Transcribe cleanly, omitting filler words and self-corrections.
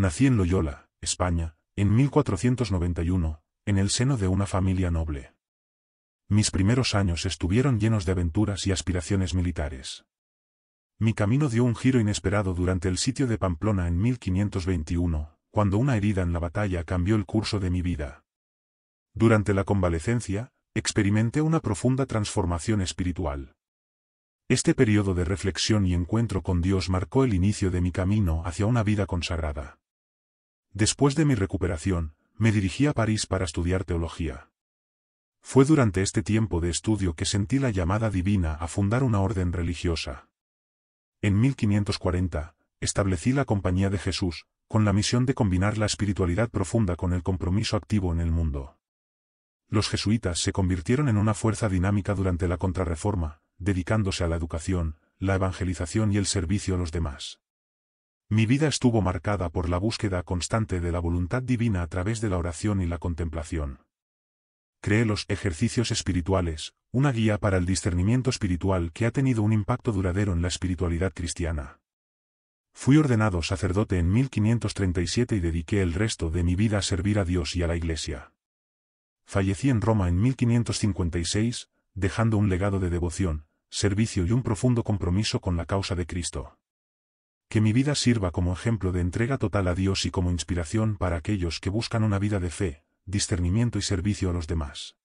Nací en Loyola, España, en 1491, en el seno de una familia noble. Mis primeros años estuvieron llenos de aventuras y aspiraciones militares. Mi camino dio un giro inesperado durante el sitio de Pamplona en 1521, cuando una herida en la batalla cambió el curso de mi vida. Durante la convalecencia, experimenté una profunda transformación espiritual. Este periodo de reflexión y encuentro con Dios marcó el inicio de mi camino hacia una vida consagrada. Después de mi recuperación, me dirigí a París para estudiar teología. Fue durante este tiempo de estudio que sentí la llamada divina a fundar una orden religiosa. En 1540, establecí la Compañía de Jesús, con la misión de combinar la espiritualidad profunda con el compromiso activo en el mundo. Los jesuitas se convirtieron en una fuerza dinámica durante la Contrarreforma, dedicándose a la educación, la evangelización y el servicio a los demás. Mi vida estuvo marcada por la búsqueda constante de la voluntad divina a través de la oración y la contemplación. Creé los Ejercicios Espirituales, una guía para el discernimiento espiritual que ha tenido un impacto duradero en la espiritualidad cristiana. Fui ordenado sacerdote en 1537 y dediqué el resto de mi vida a servir a Dios y a la Iglesia. Fallecí en Roma en 1556, dejando un legado de devoción, servicio y un profundo compromiso con la causa de Cristo. Que mi vida sirva como ejemplo de entrega total a Dios y como inspiración para aquellos que buscan una vida de fe, discernimiento y servicio a los demás.